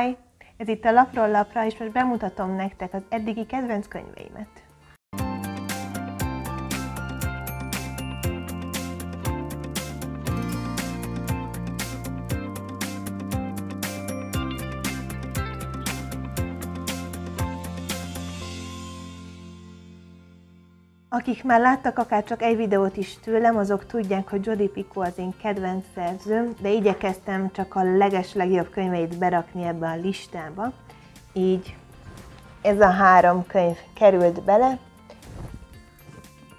Hi! Ez itt a Lapról Lapra, és most bemutatom nektek az eddigi kedvenc könyveimet. Akik már láttak akár csak egy videót is tőlem, azok tudják, hogy Jodi Picoult az én kedvenc szerzőm, de igyekeztem csak a legeslegjobb könyveit berakni ebbe a listába. Így ez a három könyv került bele.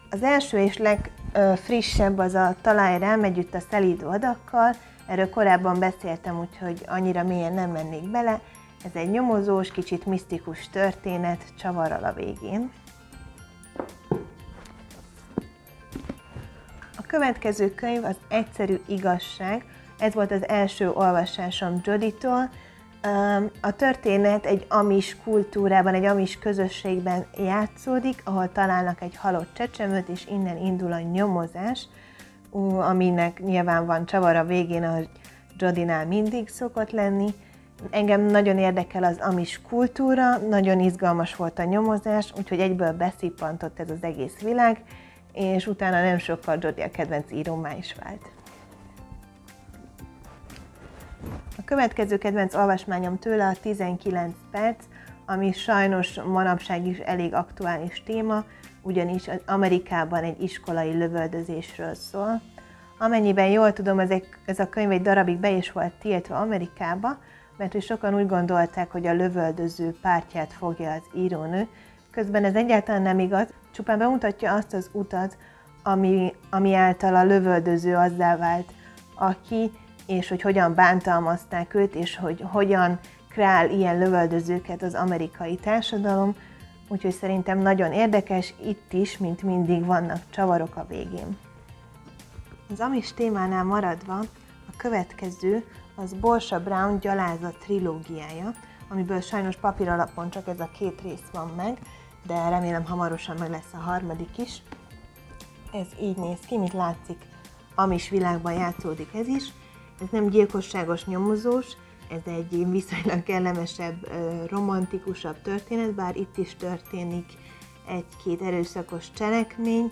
Az első és legfrissebb az a Találj rám együtt a szelíd vadakkal. Erről korábban beszéltem, úgyhogy annyira mélyen nem mennék bele. Ez egy nyomozós, kicsit misztikus történet, csavarral a végén. A következő könyv az Egyszerű igazság. Ez volt az első olvasásom Joditól. A történet egy amis kultúrában, egy amis közösségben játszódik, ahol találnak egy halott csecsemőt, és innen indul a nyomozás, aminek nyilván van csavar a végén, ahogy Jodinál mindig szokott lenni. Engem nagyon érdekel az amis kultúra, nagyon izgalmas volt a nyomozás, úgyhogy egyből beszippantott ez az egész világ, és utána nem sokkal Jodi a kedvenc írómmá is vált. A következő kedvenc olvasmányom tőle a 19 perc, ami sajnos manapság is elég aktuális téma, ugyanis Amerikában egy iskolai lövöldözésről szól. Amennyiben jól tudom, ez a könyv egy darabig be is volt tiltva Amerikába, mert sokan úgy gondolták, hogy a lövöldöző pártját fogja az írónő, közben ez egyáltalán nem igaz, csupán bemutatja azt az utat, ami által a lövöldöző azzá vált, aki, és hogy hogyan bántalmazták őt, és hogy hogyan kreál ilyen lövöldözőket az amerikai társadalom. Úgyhogy szerintem nagyon érdekes, itt is, mint mindig, vannak csavarok a végén. Az amis témánál maradva, a következő az Borsa Brown Gyalázat trilógiája, amiből sajnos papír alapon csak ez a két rész van meg, de remélem hamarosan meg lesz a harmadik is. Ez így néz ki, mint látszik, amis világban játszódik ez is. Ez nem gyilkosságos, nyomozós, ez egy viszonylag kellemesebb, romantikusabb történet, bár itt is történik egy-két erőszakos cselekmény,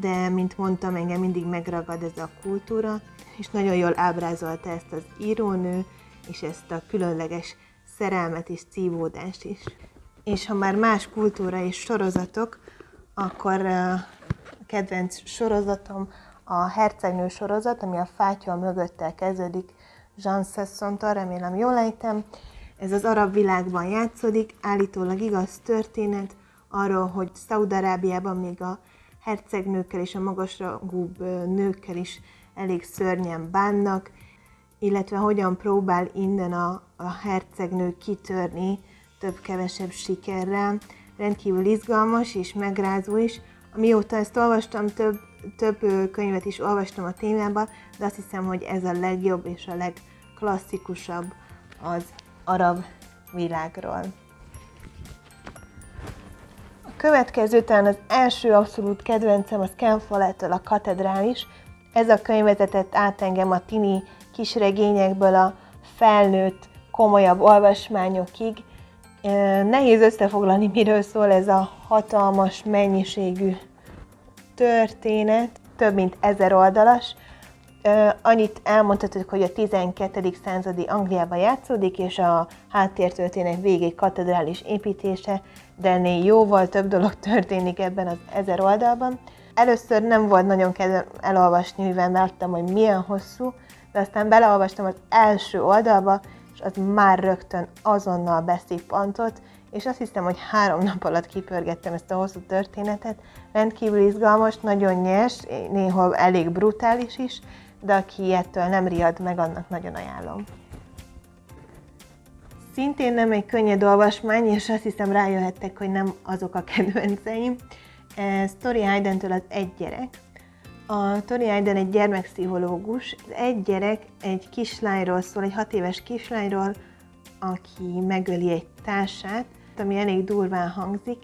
de mint mondtam, engem mindig megragad ez a kultúra, és nagyon jól ábrázolta ezt az írónő, és ezt a különleges szerelmet és szívódást is. És ha már más kultúra és sorozatok, akkor a kedvenc sorozatom a Hercegnő sorozat, ami a Fátyol mögöttel kezdődik, Jean Sassontól, remélem jól ejtem. Ez az arab világban játszódik, állítólag igaz történet arról, hogy Szaúd-Arábiában még a hercegnőkkel és a magasrangú nőkkel is elég szörnyen bánnak, illetve hogyan próbál innen a hercegnő kitörni több-kevesebb sikerrel. Rendkívül izgalmas és megrázó is. Mióta ezt olvastam, több könyvet is olvastam a témában, de azt hiszem, hogy ez a legjobb és a legklasszikusabb az arab világról. A következő, talán az első abszolút kedvencem, az Ken Follettől a Katedrális. Ez a könyv vezetett át engem a tini kisregényekből a felnőtt, komolyabb olvasmányokig. Nehéz összefoglalni, miről szól ez a hatalmas mennyiségű történet, több mint 1000 oldalas. Annyit elmondhatok, hogy a 12. századi Angliában játszódik, és a háttértörténet végig katedrális építése, de ennél jóval több dolog történik ebben az 1000 oldalban. Először nem volt nagyon kedvem elolvasni, mivel láttam, hogy milyen hosszú, de aztán beleolvastam az első oldalba, és az már rögtön azonnal beszippantott, és azt hiszem, hogy 3 nap alatt kipörgettem ezt a hosszú történetet. Rendkívül izgalmas, nagyon nyers, néhol elég brutális is, de aki ettől nem riad meg, annak nagyon ajánlom. Szintén nem egy könnyed olvasmány, és azt hiszem, rájöhettek, hogy nem azok a kedvenceim. Ez Torey Haydentől az Egy gyerek. A Torey Hayden egy gyermekpszichológus. Egy gyerek egy kislányról szól, egy 6 éves kislányról, aki megöli egy társát, ami elég durván hangzik.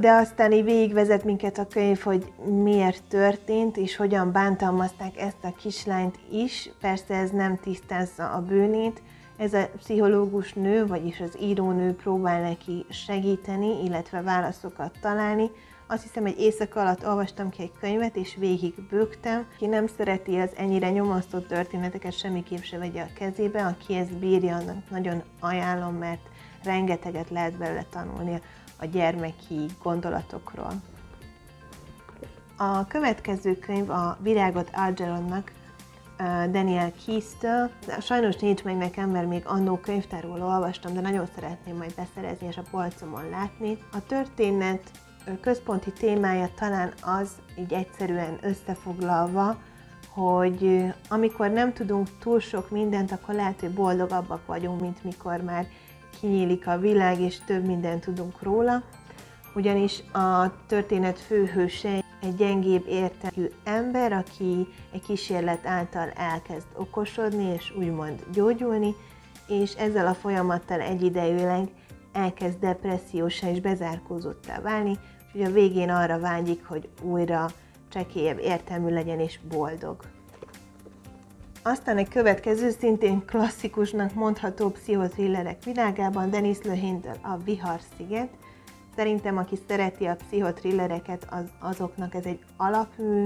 De aztán így végigvezet minket a könyv, hogy miért történt, és hogyan bántalmazták ezt a kislányt is. Persze ez nem tisztázza a bűnét. Ez a pszichológus nő, vagyis az írónő próbál neki segíteni, illetve válaszokat találni. Azt hiszem, egy éjszaka alatt olvastam ki egy könyvet, és végig bőgtem. Aki nem szereti az ennyire nyomasztott történeteket, semmiképp se vegye a kezébe. Aki ezt bírja, annak nagyon ajánlom, mert rengeteget lehet belőle tanulni a gyermeki gondolatokról. A következő könyv a Virágot Algernonnak, Daniel Keyes-től. Sajnos nincs meg nekem, mert még annó könyvtárról olvastam, de nagyon szeretném majd beszerezni és a polcomon látni. A történet központi témája talán az, így egyszerűen összefoglalva, hogy amikor nem tudunk túl sok mindent, akkor lehet, hogy boldogabbak vagyunk, mint mikor már kinyílik a világ, és több mindent tudunk róla. Ugyanis a történet főhőse egy gyengébb értelmű ember, aki egy kísérlet által elkezd okosodni, és úgymond gyógyulni, és ezzel a folyamattal egyidejűleg elkezd depressziósá és bezárkózottá válni, és a végén arra vágyik, hogy újra csekélyebb értelmű legyen és boldog. Aztán egy következő, szintén klasszikusnak mondható pszichothrillerek világában, Dennis Lehane-től a Viharsziget. Szerintem, aki szereti a pszichotrillereket, azoknak ez egy alapmű.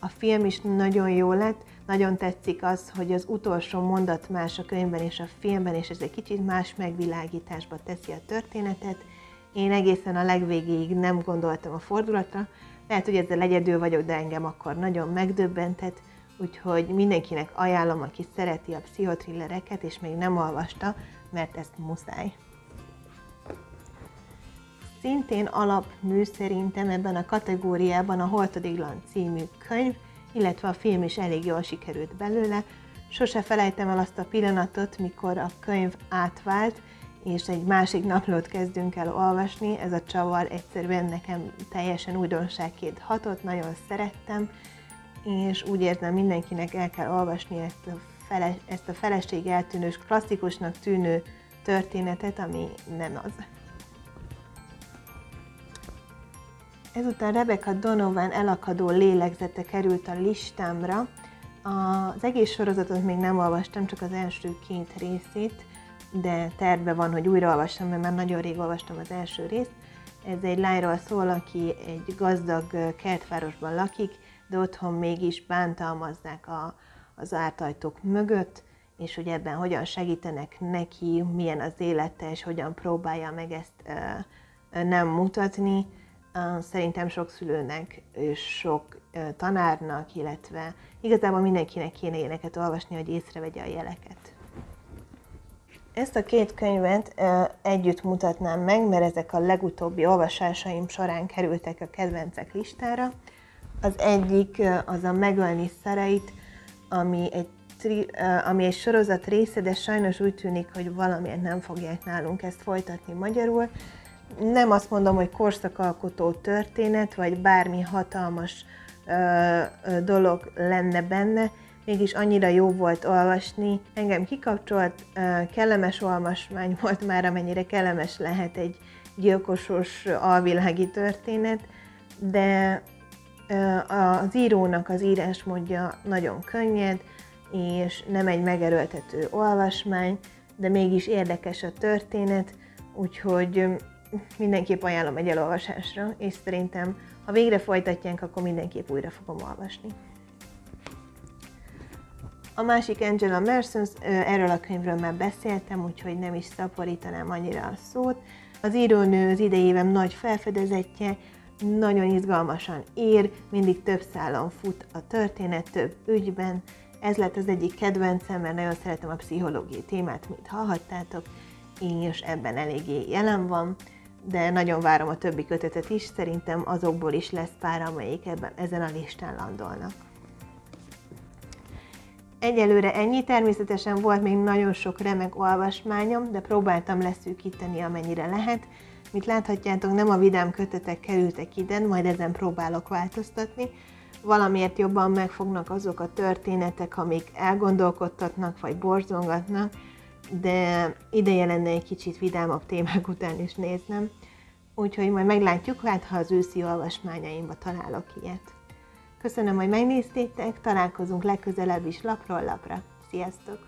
A film is nagyon jó lett, nagyon tetszik az, hogy az utolsó mondat más a könyvben és a filmben, és ez egy kicsit más megvilágításba teszi a történetet. Én egészen a legvégéig nem gondoltam a fordulatra, lehet, hogy ezzel egyedül vagyok, de engem akkor nagyon megdöbbentett, úgyhogy mindenkinek ajánlom, aki szereti a pszichotrillereket és még nem olvasta, mert ezt muszáj. Szintén alapmű szerintem ebben a kategóriában a Holtodiglan című könyv, illetve a film is elég jól sikerült belőle. Sose felejtem el azt a pillanatot, mikor a könyv átvált, és egy másik naplót kezdünk el olvasni. Ez a csavar egyszerűen nekem teljesen újdonságként hatott, nagyon szerettem, és úgy érzem, mindenkinek el kell olvasni ezt a feleség eltűnős, klasszikusnak tűnő történetet, ami nem az. Ezután Rebecca Donovan Elakadó lélegzete került a listámra. Az egész sorozatot még nem olvastam, csak az első két részét, de terve van, hogy újraolvassam, mert már nagyon rég olvastam az első részt. Ez egy lányról szól, aki egy gazdag kertvárosban lakik, de otthon mégis bántalmazzák az ártajtók mögött, és hogy ebben hogyan segítenek neki, milyen az élete, és hogyan próbálja meg ezt nem mutatni. Szerintem sok szülőnek, sok tanárnak, illetve igazából mindenkinek kéne ilyeneket olvasni, hogy észrevegye a jeleket. Ezt a két könyvet együtt mutatnám meg, mert ezek a legutóbbi olvasásaim során kerültek a kedvencek listára. Az egyik az a Megölni Sarait, ami egy sorozat része, de sajnos úgy tűnik, hogy valamiért nem fogják nálunk ezt folytatni magyarul. Nem azt mondom, hogy korszakalkotó történet, vagy bármi hatalmas dolog lenne benne, mégis annyira jó volt olvasni. Engem kikapcsolt, kellemes olvasmány volt már, amennyire kellemes lehet egy gyilkosos alvilági történet, de az írónak az írásmódja nagyon könnyed, és nem egy megerőltető olvasmány, de mégis érdekes a történet, úgyhogy mindenképp ajánlom egy elolvasásra, és szerintem, ha végre folytatják, akkor mindenképp újra fogom olvasni. A másik Angela Marsons, erről a könyvről már beszéltem, úgyhogy nem is szaporítanám annyira a szót. Az írónő az idei évem nagy felfedezetje, nagyon izgalmasan ír, mindig több szálon fut a történet, több ügyben. Ez lett az egyik kedvencem, mert nagyon szeretem a pszichológiai témát, mint hallhattátok, és ebben eléggé jelen van, de nagyon várom a többi kötetet is, szerintem azokból is lesz pár, amelyik ezen a listán landolnak. Egyelőre ennyi, természetesen volt még nagyon sok remek olvasmányom, de próbáltam leszűkíteni amennyire lehet. Mint láthatjátok, nem a vidám kötetek kerültek ide, majd ezen próbálok változtatni. Valamiért jobban megfognak azok a történetek, amik elgondolkodtatnak vagy borzongatnak, de ideje lenne egy kicsit vidámabb témák után is néznem. Úgyhogy majd meglátjuk, hát ha az őszi olvasmányaimba találok ilyet. Köszönöm, hogy megnéztétek, találkozunk legközelebb is lapról lapra. Sziasztok!